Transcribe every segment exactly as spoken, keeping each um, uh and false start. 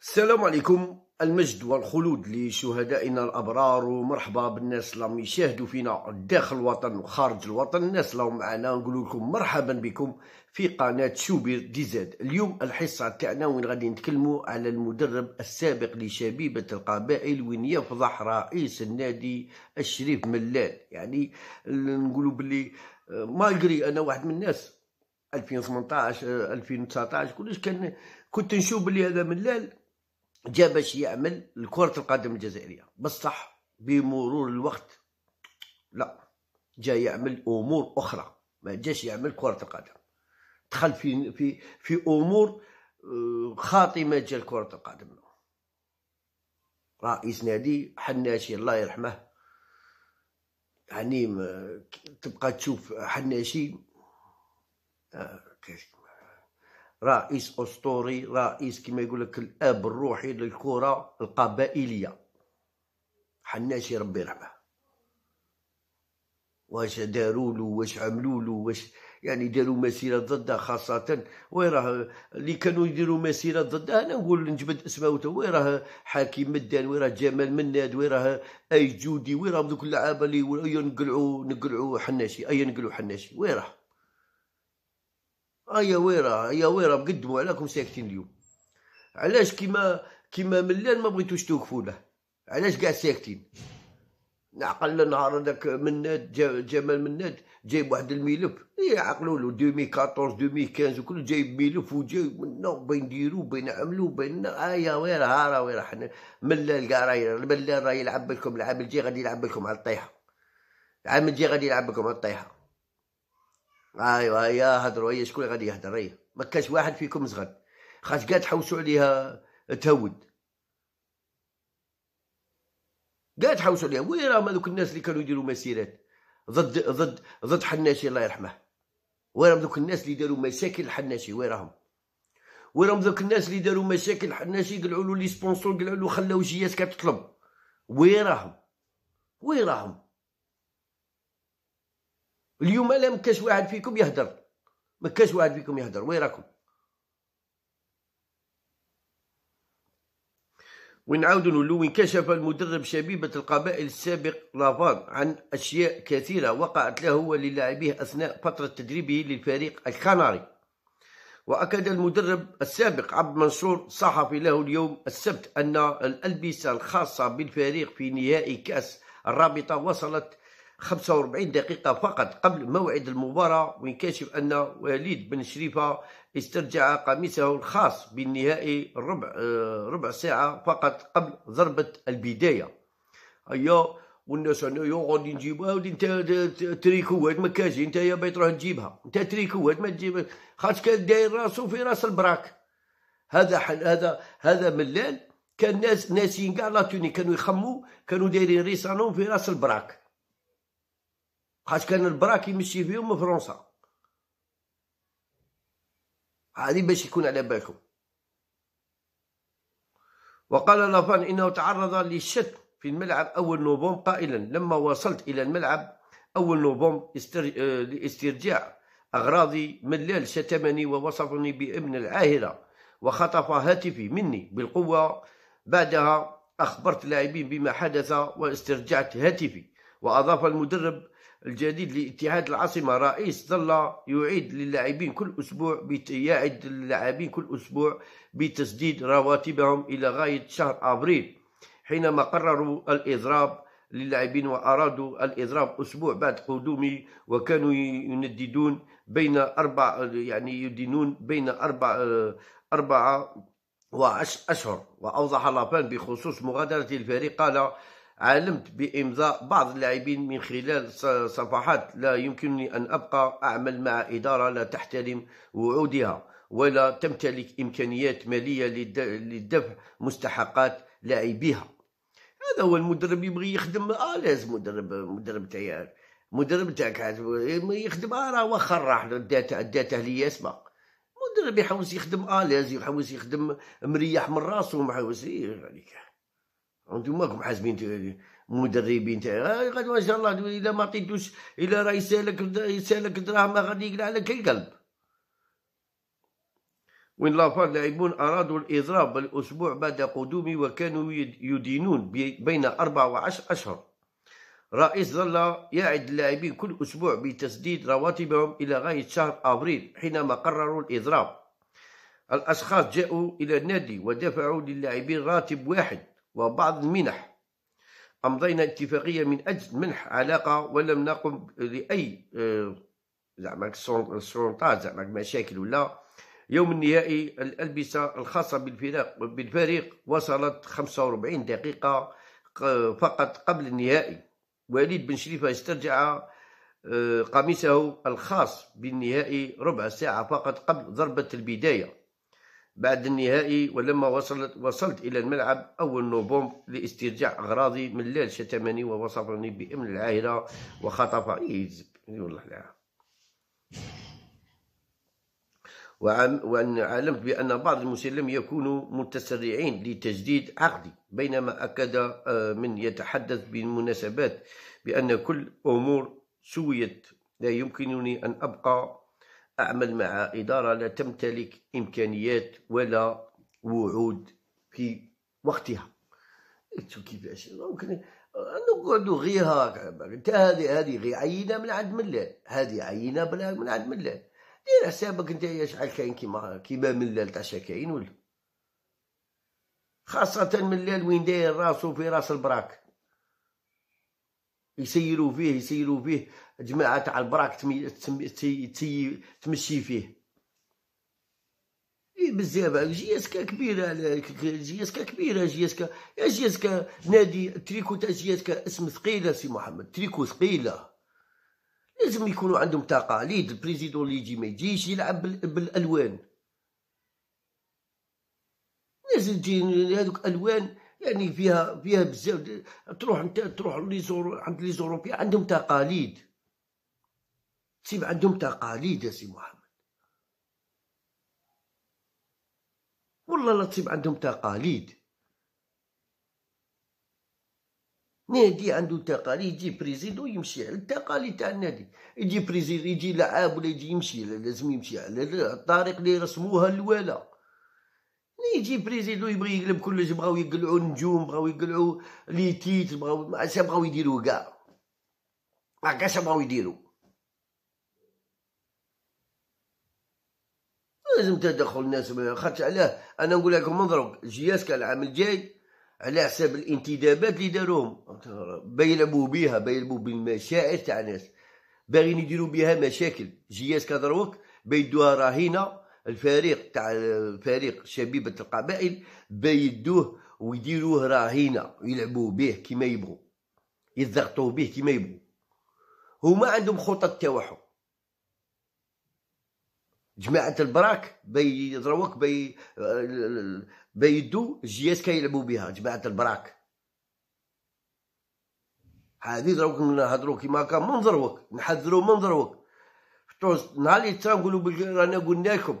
السلام عليكم، المجد والخلود لشهدائنا الأبرار، ومرحبا بالناس اللي يشاهدوا فينا داخل الوطن وخارج الوطن. الناس اللي معنا نقول لكم مرحبا بكم في قناة شوبي ديزاد. اليوم الحصة تاعنا وين غادي نتكلموا على المدرب السابق لشبيبة القبائل وين يفضح رئيس النادي الشريف مالال. يعني نقولوا بلي مالغري انا واحد من الناس ألفين وثمنطاش ألفين وتسعطاش كلش كان كنت نشوف بلي هذا مالال جا باش يعمل لكرة القدم الجزائرية، بصح بمرور الوقت لا، جا يعمل امور اخرى، ما جاش يعمل كرة القدم، دخل في في في امور خاطمة جا لكرة القدم. رئيس نادي حناشي الله يرحمه، يعني تبقى تشوف حناشي رئيس اسطوري، رئيس كما يقول لك الاب الروحي للكره القبائليه حناشي ربي يرحمه. واش داروا له، واش عملوا له، واش يعني داروا مسيره ضده، خاصه وين راه اللي كانوا يديروا مسيره ضده. انا نقول نجبد اسماء، وين راه حكيم مدان، وين راه جمال مناد، وين راه اي جودي، وين راه ذوك اللعابه اللي نقلعوا نقلعوا حناشي، اي نقلعوا حناشي، وين راه اه يا ويرا يا ويرا بقدموا عليكم ساكتين اليوم. علاش كيما كيما ملال ما بغيتوش توقفوا له؟ علاش كاع ساكتين؟ نعقل نهار هذاك مناد جمال مناد جايب واحد الملف يعقلوا له ألفين وأربعطاش ألفين وخمسطاش وكل جايب ملف وجايب منا وبين نديروا وبين نعملوا وبين اه يا ويرا ها راه ويرا حنا ملال كاع راه ملال راه يلعب لكم العام الجاي غادي يلعب لكم على الطيحه. العام الجاي غادي يلعب لكم على الطيحه. ايوا يا هضروا هي شكون غادي يهضر؟ هي ما كاش واحد فيكم زغد، خاطش كاع تحوسوا عليها تهود، كاع تحوسوا عليها. وين راهم هذوك الناس اللي كانوا يديروا مسيرات ضد ضد ضد حناشي الله يرحمه؟ وين راهم ذوك الناس اللي داروا مشاكل لحناشي؟ وين راهم؟ وين راهم ذوك الناس اللي داروا مشاكل لحناشي؟ قلعوا له لي سبونسور، قلعوا له خلاو جي إس كا تطلب. وين راهم؟ وين راهم؟ اليوم الا مكاش واحد فيكم يهدر، مكاش واحد فيكم يهدر. وين راكم؟ ونعاودو نقولو انكشف المدرب شبيبة القبائل السابق لافار عن اشياء كثيرة وقعت له وللاعبيه اثناء فترة تدريبه للفريق الكناري. واكد المدرب السابق عبد منصور صحفي له اليوم السبت ان الالبسة الخاصة بالفريق في نهائي كأس الرابطة وصلت خمسة وأربعين دقيقة فقط قبل موعد المباراة، وينكشف أن وليد بن شريفة استرجع قميصه الخاص بالنهائي ربع ربع ساعة فقط قبل ضربة البداية. أيا والناس أنا غادي نجيبها، ودي أنت تريكوات ما كاش، أنت يا بيت تروح تجيبها، أنت تريكوات ما تجيبها، خاطش كان داير راسو في راس البراك. هذا هذا هذا ملال كان ناس ناسيين كاع لاتوني، كانوا يخموا، كانوا دايرين ريسانهم في راس البراك، خاطش كان البراك يمشي فيهم في فرنسا. هذه باش يكون على بالكم. وقال لافان انه تعرض للشتم في الملعب اول نوفمبر قائلا: لما وصلت الى الملعب اول نوفمبر استر... لاسترجاع اغراضي، ملال شتمني ووصفني بابن العاهرة وخطف هاتفي مني بالقوة. بعدها اخبرت اللاعبين بما حدث واسترجعت هاتفي. واضاف المدرب الجديد لاتحاد العاصمه رئيس ظل يعيد للاعبين كل اسبوع بت... يعد اللاعبين كل اسبوع بتسديد رواتبهم الى غايه شهر ابريل، حينما قرروا الاضراب للاعبين وارادوا الاضراب اسبوع بعد قدومي. وكانوا ينددون بين اربع يعني يدينون بين اربع اربعه وعشر اشهر. واوضح لافان بخصوص مغادره الفريق، قال: علمت بإمضاء بعض اللاعبين من خلال صفحات، لا يمكنني أن أبقى أعمل مع إدارة لا تحترم وعودها ولا تمتلك إمكانيات مالية للدفع مستحقات لاعبيها. هذا هو المدرب يبغي يخدم. آه لازم مدرب مدرب تاعك مدرب تاعك يخدم. آه راه واخا راح داته داته ليا يسبق. مدرب يحوس يخدم، آه لازم يحوس يخدم مريح من راسو ومحوس عليك. انتم ماكم حاسبين مدربين تاعي غدوه ان شاء الله، الا ما عطيتوش الا راه يسالك يسالك دراهم غادي يقلع لك القلب. وين لافان لاعبون أرادوا الإضراب الأسبوع بعد قدومي، وكانوا يدينون بين أربع وعشر أشهر. رئيس ظل يعد اللاعبين كل أسبوع بتسديد رواتبهم إلى غاية شهر أبريل حينما قرروا الإضراب. الأشخاص جاءوا إلى النادي ودفعوا للاعبين راتب واحد وبعض المنح. أمضينا اتفاقية من أجل منح علاقة ولم نقم لأي زعما سونطاج زعما مشاكل ولا. يوم النهائي الألبسة الخاصة بالفريق بالفريق وصلت خمسة وأربعين دقيقة فقط قبل النهائي. وليد بن شريفة استرجع قميصه الخاص بالنهائي ربع ساعة فقط قبل ضربة البداية. بعد النهائي ولما وصلت وصلت إلى الملعب أول نوفمبر لاسترجاع أغراضي، ملال شتمني ووصفني بأمن العاهرة وخطفني والله لا. وأن علمت بأن بعض المسلمين يكونوا متسرعين لتجديد عقدي، بينما أكد من يتحدث بالمناسبات بأن كل أمور سويت. لا يمكنني أن أبقى أعمل مع إدارة لا تمتلك إمكانيات ولا وعود في وقتها. شوف كيفاش ممكن نقعدوا غير هكا. أنت هذه هذه غير عينة من عند ملال، هذه عينة بلا من عند ملال. دير حسابك نتايا شحال كاين كيما كيما ملال تاع شكاين ولا، خاصة ملال وين داير راسو في راس البراك. يسيروا فيه يسيروا فيه جماعة تاع البراك تمي تمي تي تي تمشي فيه بزاف. جي إس كا كبيرة، جي إس كا كبيرة، جي إس كا يا جي إس كا نادي. تريكو تاع جي إس كا اسم ثقيلة سي محمد، تريكو ثقيلة، لازم يكونوا عندهم تقاليد. البريزيدون اللي يجي ما يجيش يلعب بالالوان، لازم تجي هذوك الالوان يعني فيها فيها بزاف. تروح انت تروح ليزور عند ليزوروبيا عندهم تقاليد، تسيب عندهم تقاليد يا سي محمد، والله لا تسيب عندهم تقاليد. نادي عنده تقاليد، يجي بريزيدو يمشي على التقاليد تاع النادي، يجي بريزيدو يجي لعاب ولا يجي يمشي، لازم يمشي على الطريق اللي رسموها الاولى. يجي بريزيدو يبغي يقلب كلش، بغاو يقلعوا النجوم، بغاو يقلعوا لي تيت، بغاو ماعادش بغاو يديروا كاع، ماعادش بغاو يديروا. لازم تدخل الناس، خاطش علاه انا نقول لكم نضرب جي إس كا العام الجاي على حساب الانتدابات اللي داروهم، بيلعبوا بها، بيلعبوا بالمشاعر تاع ناس، باغيين يديروا بها مشاكل. جي إس كا دروك بيدوها رهينه، الفريق تاع فريق شبيبة القبائل بيدوه ويديروه رهينه، يلعبوا به كيما يبغوا، يضغطوا به كيما يبغوا. هما عندهم خطط تاوعهم. جماعة البراك بيضروك بي بيدو جي إس كا يلعبوا بها. جماعة البراك هذه دروك نهضروا كيما هكا، منظروك نحذروا منظروك. نهار اللي تصرا نقولوا بلي رانا قلنا لكم،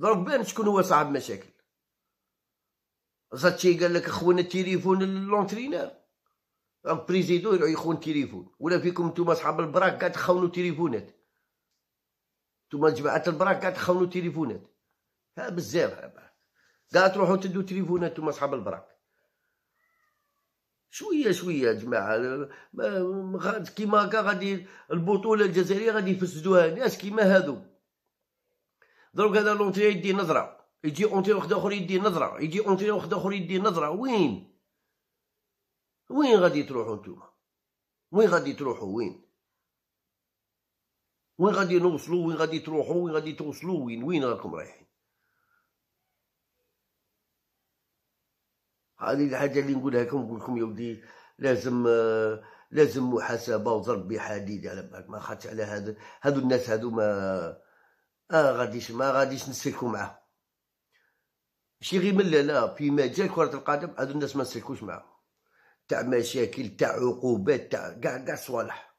ضرب بان شكون هو صاحب مشاكل. زاتشي قال لك خونا التليفون لونترينير بريزيدو يروح يخون التليفون، ولا فيكم نتوما صحاب البراك قاعد تخونوا تليفونات، نتوما جماعة البراك قاعد تخونوا تليفونات. ها بزاف كاع تروحوا تدو تليفونات نتوما صحاب البراك. شويه شويه يا جماعه، كيما هكا غادي البطوله الجزائريه غادي يفسدوها ناس كيما هادو. دروك هذا لونتري يدي نظره، يجي اونتري واحد اخر يدي نظره، يجي اونتري واحد اخر يدي نظره. وين وين غادي تروحوا نتوما؟ وين غادي تروحوا؟ وين وين غادي نوصلوا؟ وين غادي تروحوا؟ وين غادي توصلوا؟ وين وين راكم رايحين؟ هذه الحاجة اللي نقولها لكم، نقول لكم يا ودي لازم لازم محاسبة وضرب بحديد على بالك. ما خاطش على هذا هذو الناس هذو ما آه غاديش ما غاديش نسلكوا معاهم. ماشي غير من لا في مجال كرة القدم هادو الناس ما نسلكوش معاهم، تاع مشاكل تاع عقوبات تاع كاع كاع صوالح.